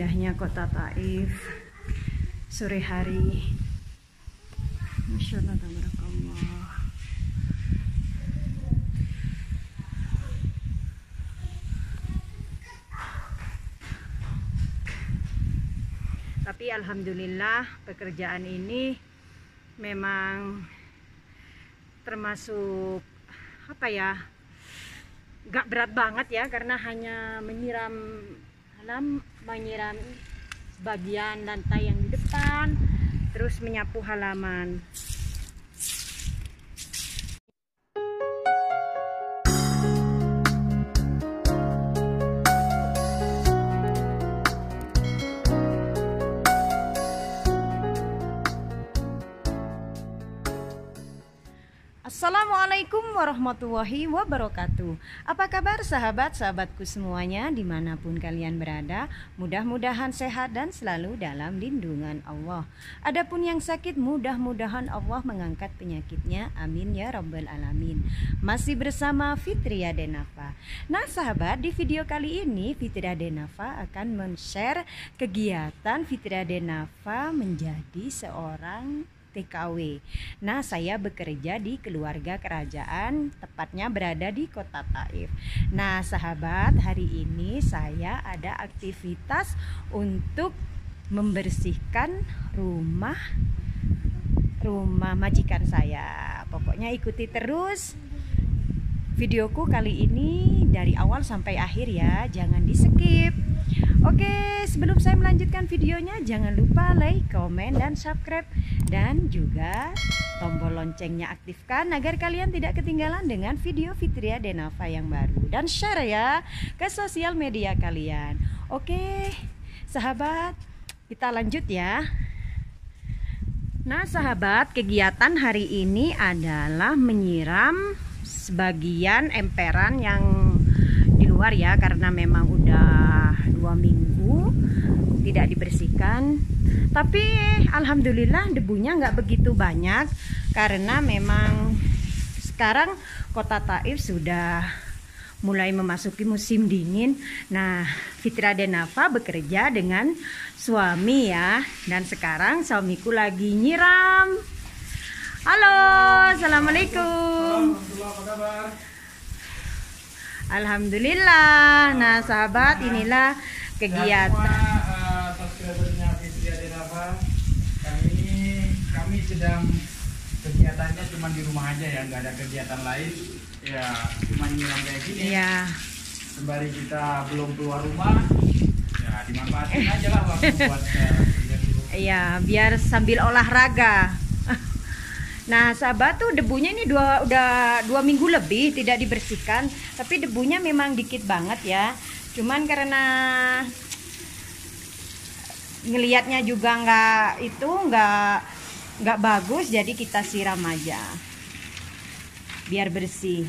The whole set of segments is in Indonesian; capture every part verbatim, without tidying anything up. indahnya kota Taif sore hari. Masya Allah, tabarakallah. Tapi alhamdulillah pekerjaan ini memang termasuk apa ya, nggak berat banget ya, karena hanya menyiram halaman, menyiram bagian lantai yang di depan, terus menyapu halaman. Assalamualaikum warahmatullahi wabarakatuh. Apa kabar sahabat-sahabatku semuanya dimanapun kalian berada? Mudah-mudahan sehat dan selalu dalam lindungan Allah. Adapun yang sakit, mudah-mudahan Allah mengangkat penyakitnya. Amin ya Rabbal Alamin. Masih bersama Fitria Denafa. Nah sahabat, di video kali ini Fitria Denafa akan men-share kegiatan Fitria Denafa menjadi seorang T K W. Nah, saya bekerja di keluarga kerajaan, tepatnya berada di kota Taif. Nah, sahabat, hari ini saya ada aktivitas untuk membersihkan rumah rumah majikan saya. Pokoknya ikuti terus videoku kali ini dari awal sampai akhir ya, jangan di-skip. Oke, sebelum saya melanjutkan videonya, jangan lupa like, komen, dan subscribe. Dan juga tombol loncengnya aktifkan agar kalian tidak ketinggalan dengan video Fitria Denafa yang baru. Dan share ya ke sosial media kalian. Oke, sahabat, kita lanjut ya. Nah sahabat, kegiatan hari ini adalah menyiram sebagian emperan yang di luar ya, karena memang udah dua minggu tidak dibersihkan, tapi alhamdulillah debunya nggak begitu banyak karena memang sekarang kota Taif sudah mulai memasuki musim dingin. Nah, Fitria Denafa bekerja dengan suami ya, dan sekarang suamiku lagi nyiram. Halo, assalamualaikum. Apa kabar? Alhamdulillah. Nah sahabat, inilah kegiatan semua, uh, subscribernya Fitria Denafa. Kami ini kami sedang kegiatannya cuma di rumah aja ya, nggak ada kegiatan lain ya, cuma nyiram kayak gini ya. Sembari kita belum keluar rumah ya, dimanfaatin aja lah waktu buat iya, biar sambil olahraga. Nah sahabat, tuh debunya ini dua, udah dua minggu lebih tidak dibersihkan, tapi debunya memang dikit banget ya. Cuman karena ngelihatnya juga nggak itu nggak nggak bagus, jadi kita siram aja biar bersih.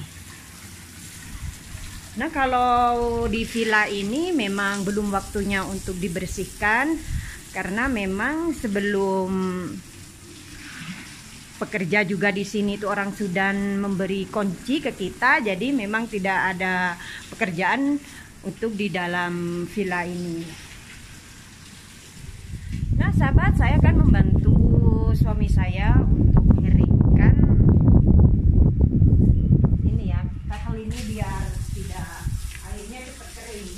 Nah kalau di villa ini memang belum waktunya untuk dibersihkan, karena memang sebelum pekerja juga di sini itu orang Sudan memberi kunci ke kita, jadi memang tidak ada pekerjaan untuk di dalam villa ini. Nah sahabat, saya akan membantu suami saya untuk mengeringkan ini ya, hal ini biar tidak airnya cepat kering.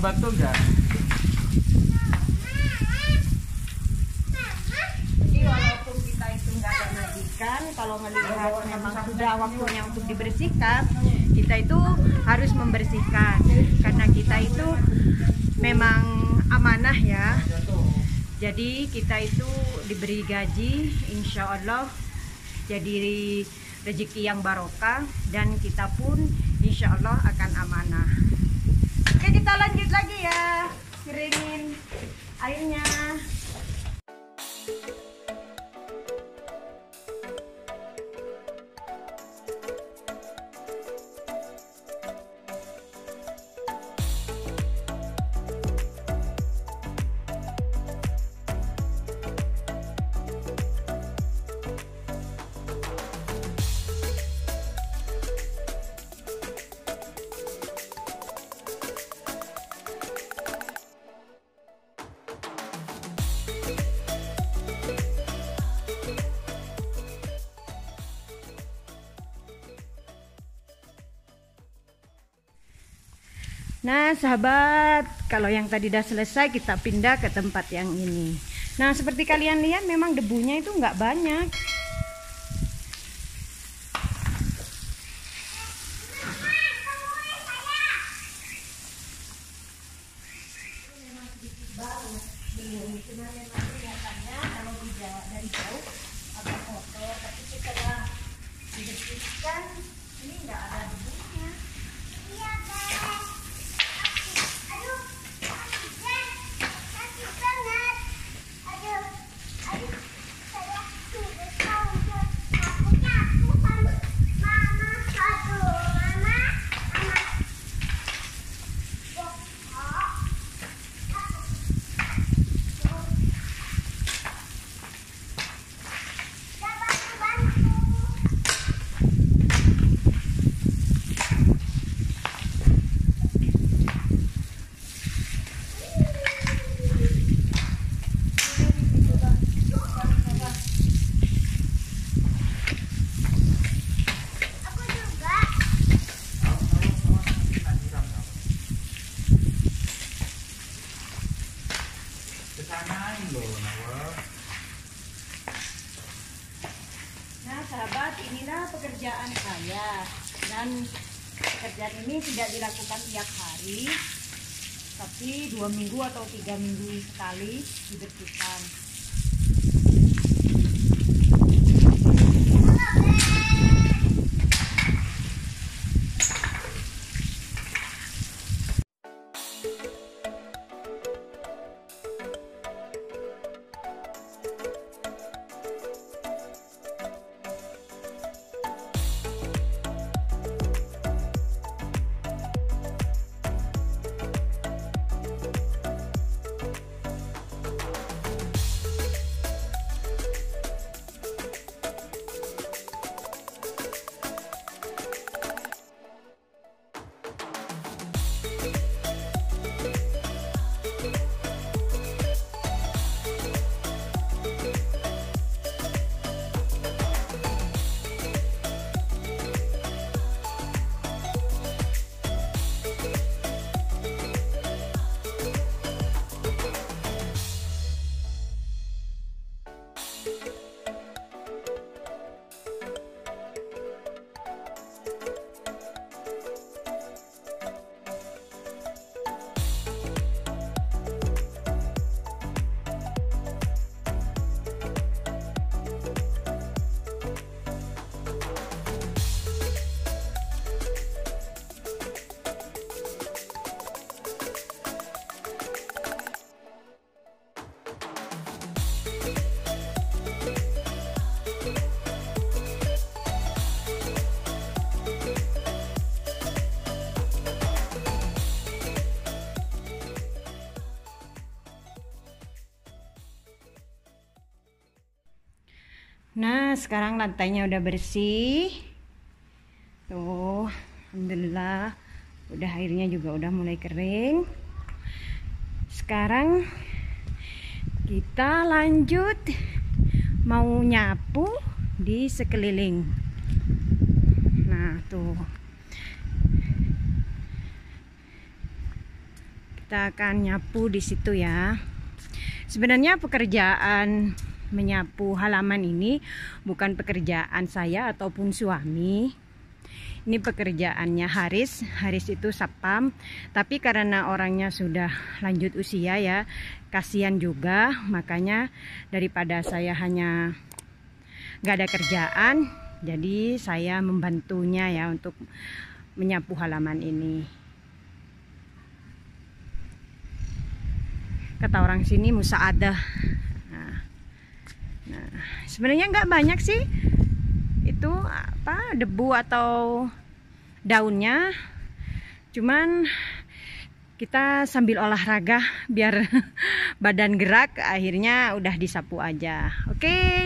Bantu enggak? Jadi walaupun kita itu nggak ada majikan, kalau melihat memang sudah waktunya untuk dibersihkan, kita itu harus membersihkan karena kita itu memang amanah ya. Jadi kita itu diberi gaji, insya Allah. Jadi rezeki yang barokah, dan kita pun insya Allah akan amanah. Oke, kita lanjut lagi ya, keringin airnya. Nah sahabat, kalau yang tadi udah selesai kita pindah ke tempat yang ini. Nah seperti kalian lihat memang debunya itu nggak banyak. Nah sahabat, inilah pekerjaan saya, dan pekerjaan ini tidak dilakukan tiap hari, tapi dua minggu atau tiga minggu sekali dibersihkan. Nah sekarang lantainya udah bersih tuh, alhamdulillah, udah airnya juga udah mulai kering. Sekarang kita lanjut mau nyapu di sekeliling. Nah tuh, kita akan nyapu di situ ya. Sebenarnya pekerjaan menyapu halaman ini bukan pekerjaan saya ataupun suami. Ini pekerjaannya Haris. Haris itu satpam, tapi karena orangnya sudah lanjut usia ya, kasihan juga, makanya daripada saya hanya gak ada kerjaan, Jadi saya membantunya ya untuk menyapu halaman ini. Kata orang sini musaadah. Nah, nah sebenarnya nggak banyak sih itu apa debu atau daunnya. Cuman kita sambil olahraga biar badan gerak, akhirnya udah disapu aja. Oke. Okay.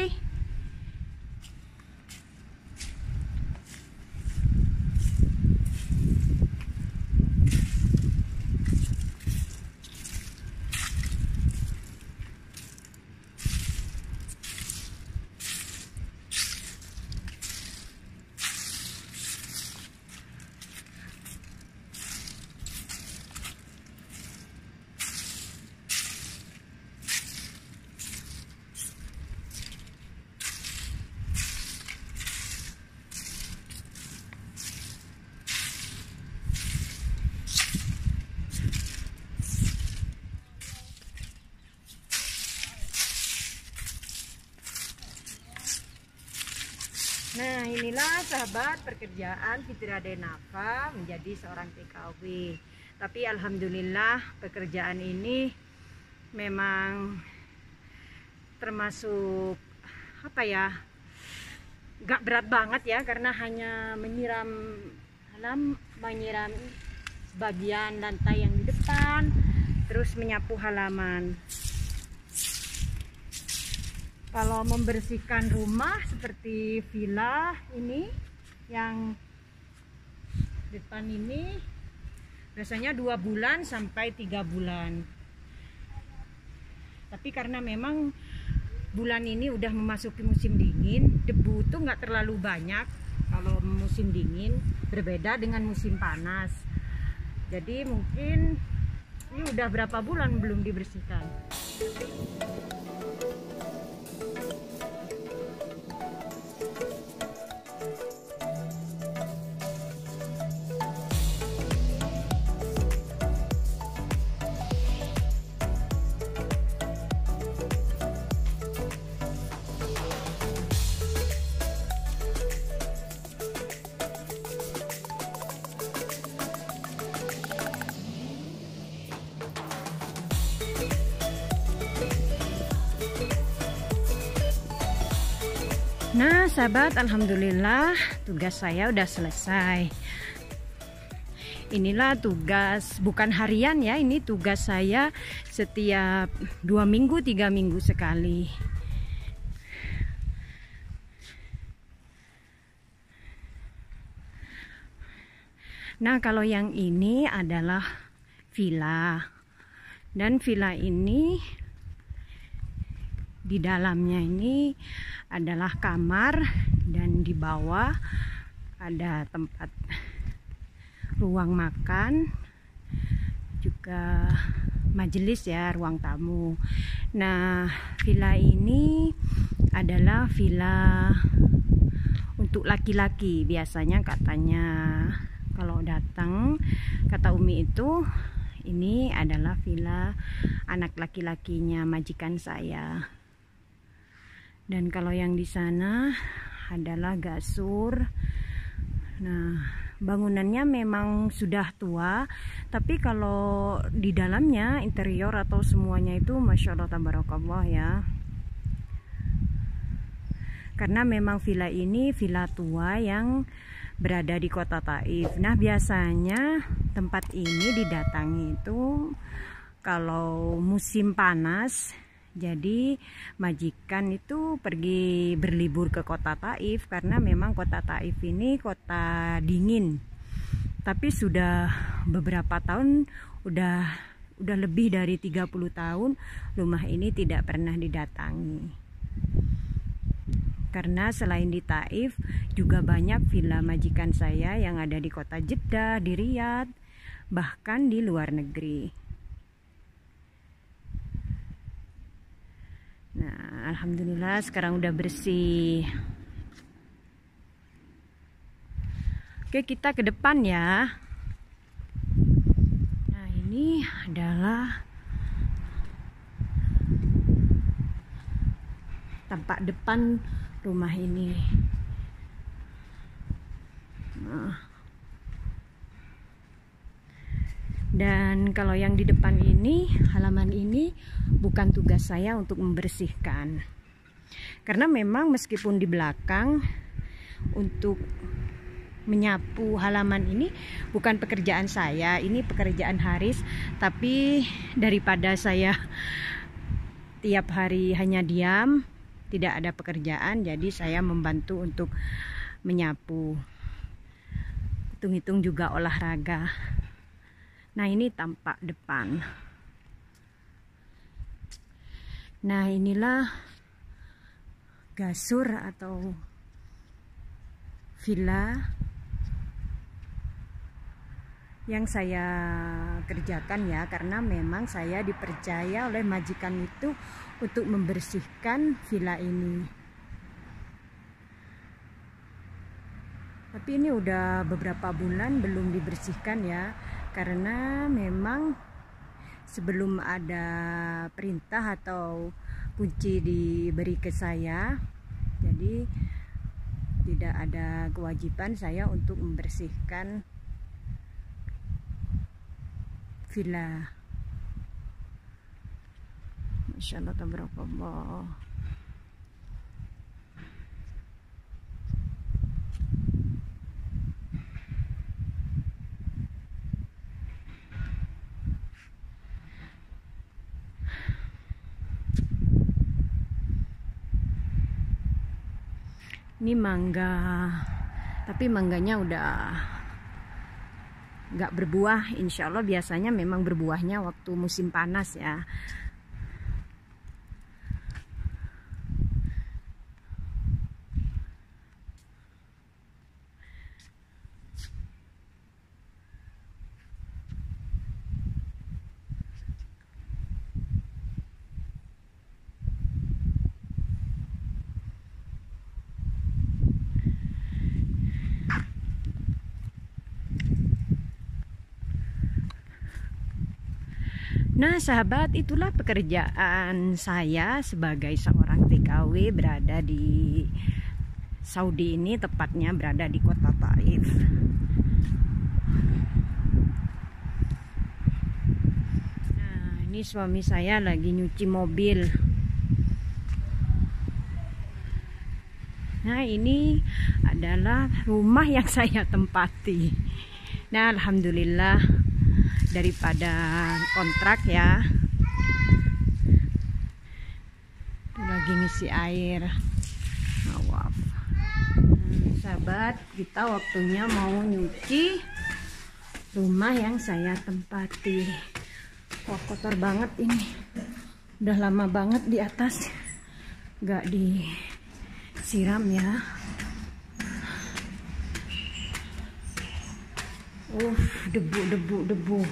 Nah, inilah sahabat pekerjaan Fitria Denafa menjadi seorang T K W. Tapi alhamdulillah pekerjaan ini memang termasuk apa ya? Gak berat banget ya, karena hanya menyiram halaman, menyiram bagian lantai yang di depan, terus menyapu halaman. Kalau membersihkan rumah seperti villa ini yang depan ini biasanya dua bulan sampai tiga bulan. Tapi karena memang bulan ini udah memasuki musim dingin, debu tuh nggak terlalu banyak kalau musim dingin, berbeda dengan musim panas. Jadi mungkin ini udah berapa bulan belum dibersihkan. Nah sahabat, alhamdulillah tugas saya udah selesai. Inilah tugas bukan harian ya, ini tugas saya setiap dua minggu tiga minggu sekali. Nah kalau yang ini adalah villa, dan villa ini di dalamnya ini adalah kamar dan di bawah ada tempat ruang makan, juga majelis ya, ruang tamu. Nah, villa ini adalah villa untuk laki-laki. Biasanya katanya kalau datang, kata Umi itu, ini adalah villa anak laki-lakinya majikan saya. Dan kalau yang di sana adalah gasur. Nah, bangunannya memang sudah tua, tapi kalau di dalamnya interior atau semuanya itu masya Allah tabarakallah ya. Karena memang villa ini villa tua yang berada di kota Taif. Nah, biasanya tempat ini didatangi itu kalau musim panas. Jadi majikan itu pergi berlibur ke kota Taif, karena memang kota Taif ini kota dingin. Tapi sudah beberapa tahun, udah udah lebih dari tiga puluh tahun rumah ini tidak pernah didatangi. Karena selain di Taif juga banyak villa majikan saya yang ada di kota Jeddah, di Riyadh, bahkan di luar negeri. Nah, alhamdulillah sekarang udah bersih. Oke, kita ke depan ya. Nah, ini adalah tampak depan rumah ini. Dan kalau yang di depan ini, halaman ini bukan tugas saya untuk membersihkan. Karena memang meskipun di belakang untuk menyapu halaman ini bukan pekerjaan saya, ini pekerjaan Haris. Tapi daripada saya tiap hari hanya diam, tidak ada pekerjaan, jadi saya membantu untuk menyapu. Hitung-hitung juga olahraga. Nah, ini tampak depan. Nah, inilah gasur atau villa yang saya kerjakan ya, karena memang saya dipercaya oleh majikan itu untuk membersihkan villa ini. Tapi ini udah beberapa bulan belum dibersihkan ya, karena memang sebelum ada perintah atau kunci diberi ke saya, jadi tidak ada kewajiban saya untuk membersihkan villa. Masya Allah, tabarakallah. Ini mangga, tapi mangganya udah nggak berbuah. Insya Allah biasanya memang berbuahnya waktu musim panas ya. Nah sahabat, itulah pekerjaan saya sebagai seorang T K W berada di Saudi ini, tepatnya berada di kota Taif. Nah, ini suami saya lagi nyuci mobil. Nah, ini adalah rumah yang saya tempati. Nah, alhamdulillah daripada kontrak ya. Lagi ngisi air. Maaf. Nah, sahabat, kita waktunya mau nyuci rumah yang saya tempati. Wah, kotor banget ini. Udah lama banget di atas gak disiram ya. Uh, debu, debu, debu.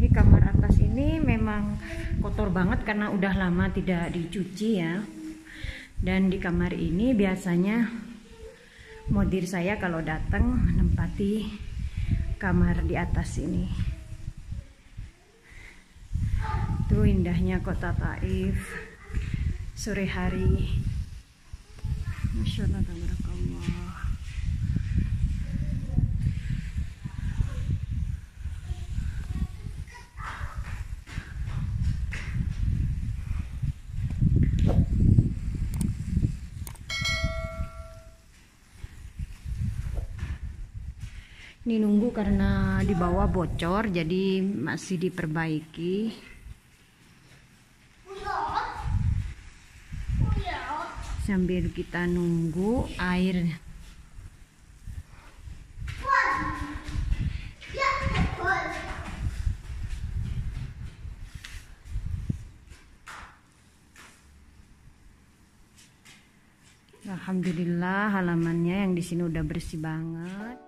Ini kamar atas ini memang kotor banget karena udah lama tidak dicuci ya. Dan di kamar ini biasanya modir saya kalau datang menempati kamar di atas ini. Itu indahnya kota Taif sore hari. Masya Allah, tabarakallah. Ini nunggu karena di bawah bocor, jadi masih diperbaiki. Sambil kita nunggu air. Alhamdulillah halamannya yang di sini udah bersih banget.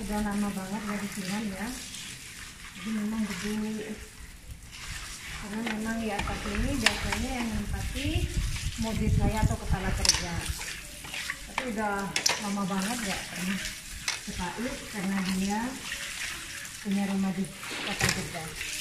sudah lama banget dari sini ya. Jadi memang gede. Karena memang di atas ini biasanya yang menempati mobil saya atau kepala kerja. Tapi udah lama banget gak pernah ke Taif karena dia punya rumah di kota Jeddah.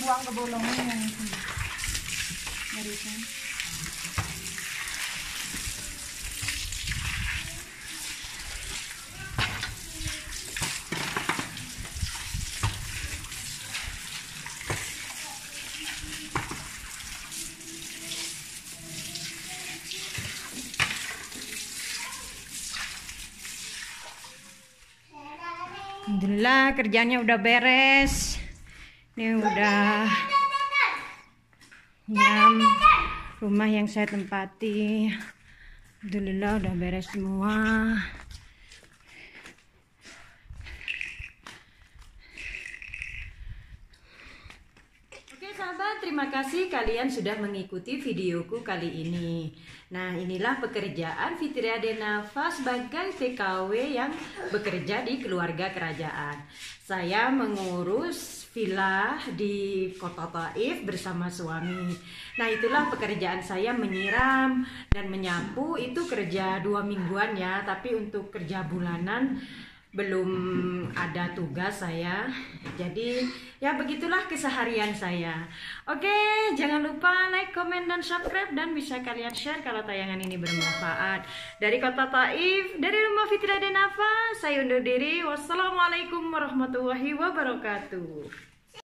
Buang ke bolongnya yang sini dari sini. Alhamdulillah kerjanya udah beres. Ini udah nyam rumah yang saya tempati. Alhamdulillah udah beres semua. Oke sahabat, terima kasih kalian sudah mengikuti videoku kali ini. Nah, inilah pekerjaan Fitria Denafa sebagai T K W yang bekerja di keluarga kerajaan. Saya mengurus villa di kota Taif bersama suami. Nah, itulah pekerjaan saya, menyiram dan menyapu. Itu kerja dua mingguan ya, tapi untuk kerja bulanan belum ada tugas saya. Jadi ya begitulah keseharian saya. Oke, jangan lupa like, comment, dan subscribe. Dan bisa kalian share kalau tayangan ini bermanfaat. Dari kota Taif, dari rumah Fitria Denafa, saya undur diri. Wassalamualaikum warahmatullahi wabarakatuh.